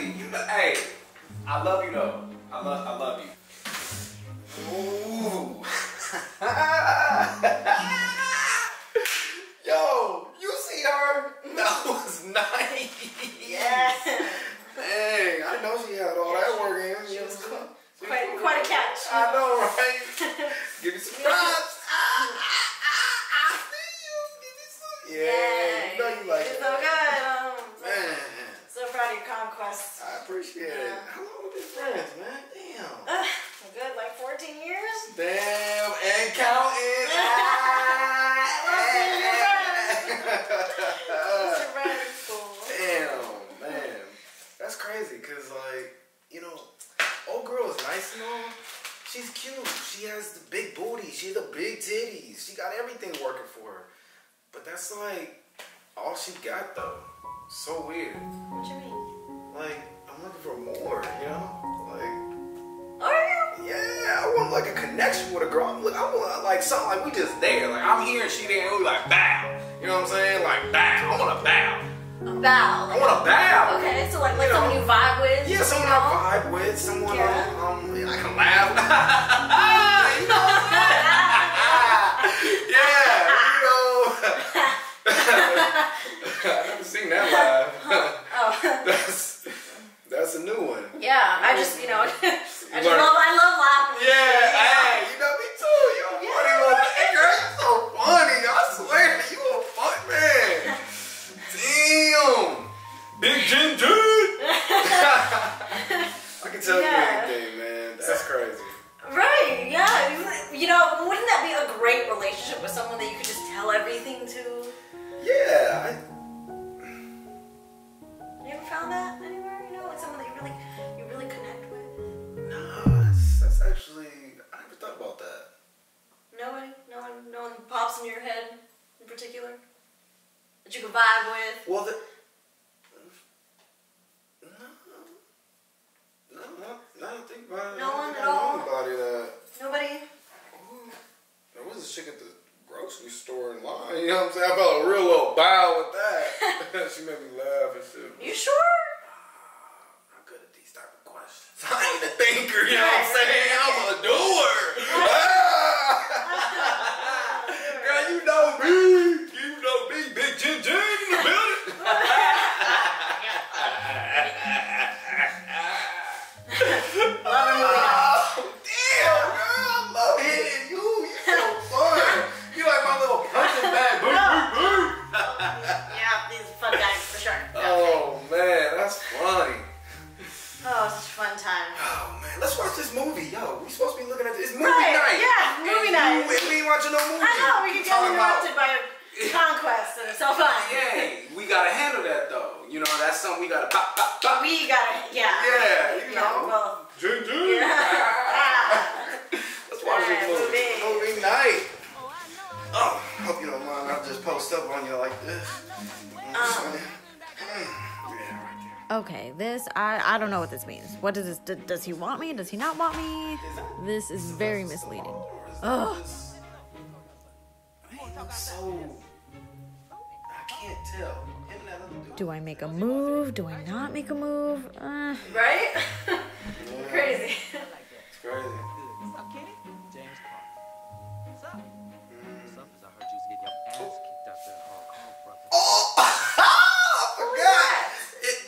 Hey, you know, hey, I love you though. I love you. Ooh. Yo, you see her? That was nice. Yes. Dang, I know she had all that work in. She was quite a catch. I know, right? Give me some props. I see you. Give me some. Yeah, you know you like it. It's so good. Man. So proud of your conquest. I appreciate it. How long have we been friends, man? Damn. Good, like 14 years? Damn, and counting. Damn, man. That's crazy, because, like, you know, old girl is nice and all. She's cute. She has the big booty. She has the big titties. She got everything working for her. But that's, like, all she got, though. So weird. What do you mean? Like, I'm looking for more, you know? Like, are you? Yeah, I want like a connection with a girl. I want like something like we just there. Like I'm here and she there and we like bow. You know what I'm saying? Like bow. I want a bow. A bow. Like, I want a bow. Okay, so like someone you vibe with. Yeah, someone you know? I vibe with. Someone I can laugh. You know what I'm saying? Yeah, you know. I've never seen that live. Oh. That's a new one. Yeah, I just, you know, I love laughing. Yeah, hey, you know me too. You're a funny little girl. You're so funny. I swear, you a fun man. Damn. Big Jim dude. I can tell you anything, man. That's crazy. Right, yeah. You know, wouldn't that be a great relationship with someone that you could just tell everything to? Yeah. You ever found that anywhere? Someone that you really connect with? Nah, that's actually, I never thought about that. No one pops in your head in particular that you can vibe with? Well, no, I don't think about it. No one at all? Nobody that. Nobody? Ooh, there was a chick at the grocery store in line, you know what I'm saying? I felt a real little bow with that. She made me laugh and shit. You sure? I ain't a thinker, you know what I'm saying? I'm a doer. Girl, you know me. You know me. Big Jin Jin in the building. Damn, girl. I love hitting you. You're so fun. You like my little punching bag. Boom, boom, boom. Yeah, these are fun guys for sure. Oh, man. That's funny. Oh, such a fun time. Oh, man. Let's watch this movie. Yo, we supposed to be looking at this. It's movie night. Yeah, movie night. We ain't watching no movie. I know. We can get interrupted by a conquest, and it's so fun. Yeah, we got to handle that, though. You know, that's something we got to pop, pop, pop. We got to, yeah. Yeah, you know. Well, doo -doo. Yeah. Let's watch this movie. Movie night. Oh, I hope you don't mind. I'll just post up on you like this. Okay, this, I don't know what this means. What does this, does he want me? Does he not want me? This is very misleading. Ugh. So, I can't tell. Do I make a move? Do I not make a move? Right? Crazy. It's crazy.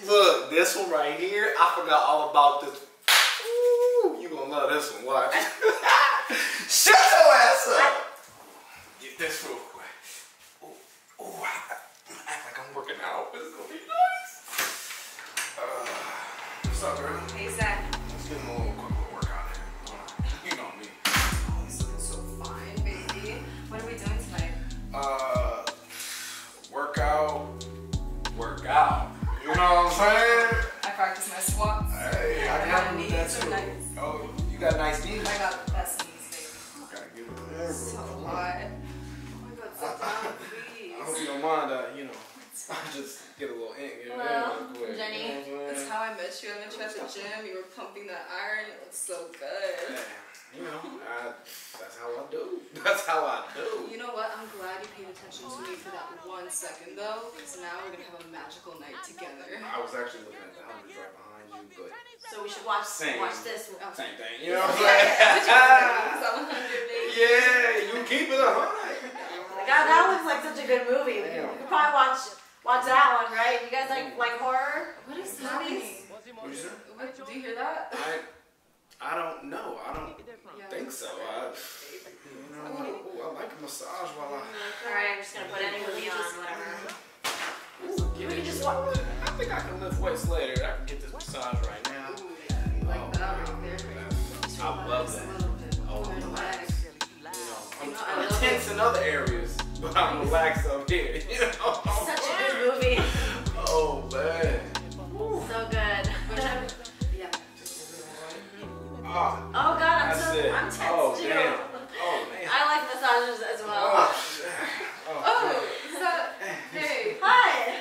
Look, this one right here, I forgot all about this. Ooh, you gonna love this one, watch. Shut your ass up! Get this real quick. Ooh, ooh, I act like I'm working out. It's gonna be nice. What's up, girl? Hey, Zach. Let's get him a little quick little workout here. You know me. Oh, he's looking so fine, baby. What are we doing tonight? Workout. You know what I'm saying? I practice my squats. Hey, I got knees. That's nice. Oh, you got nice knees? I got the best knees, baby. Gotta get it there. So what? Oh my God, sit down, please. I hope you don't mind that, you know. I just get a little ink. Well, Jenny, you know that's how I met you. I met you at the gym. You were pumping that iron. It looked so good. Yeah, you know, that's how I do. That's how I do. You know what? I'm glad you paid attention to me for that 1 second, though, because now we're going to have a magical night together. I was actually looking at the hundreds right behind you. watch this one. Oh. Same thing. You know what I'm saying? Yeah, you keep it 100. God, that looks like such a good movie. You could probably watch that one, right? You guys like horror? What is movies? Do you hear that? I don't know. I don't think so. I like a massage while I... Alright, I'm just going to put any movie on, whatever. Ooh, we can just watch. I think I can lift weights later. I can get this massage right now. Ooh, yeah. You like that right there? I love that. Oh, relax. You know, I'm tense in other areas, but I'm relaxed up here. You know? Such a good movie. Oh, man. Ooh. So good. Oh, God, I'm tense too. Damn. Oh, man. I like massages as well. Oh, so, hey. Hi.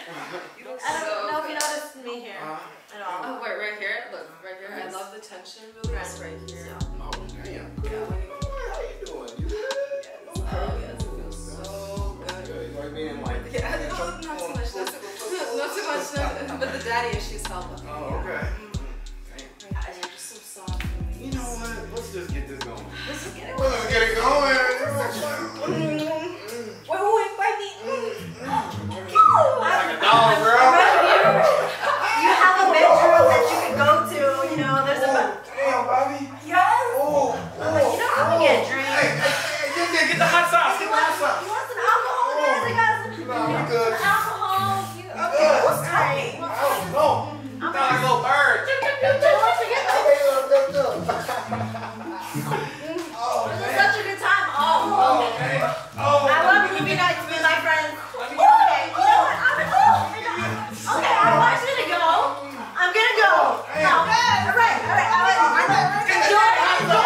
I don't know if you noticed me here at all. Oh, wait, right here? Look, right here. I love the tension really. Right here. So. Oh, damn. Yeah. How you doing? You good? Yes. Oh, yes. It feels so good. You like being like... Yeah, not too much. Not too much, but the daddy issues help. Oh, okay. Let's just get this going. Let's get it going. Wait, bite me. Like a dog, girl. You have a bedroom that you can go to. You know, there's damn, Bobby. Yes. Oh. I'm like, you know, I'm gonna get a drink. Hey, get the hot sauce. Get the hot sauce. You want some alcohol? I'm good. Alcohol. Okay. What's happening? Oh no. I'm gonna go bird. Oh, this is such a good time. I love you guys to be my friends. Okay, you know what? Okay, I want you to go. I'm gonna go. Alright. Enjoy it.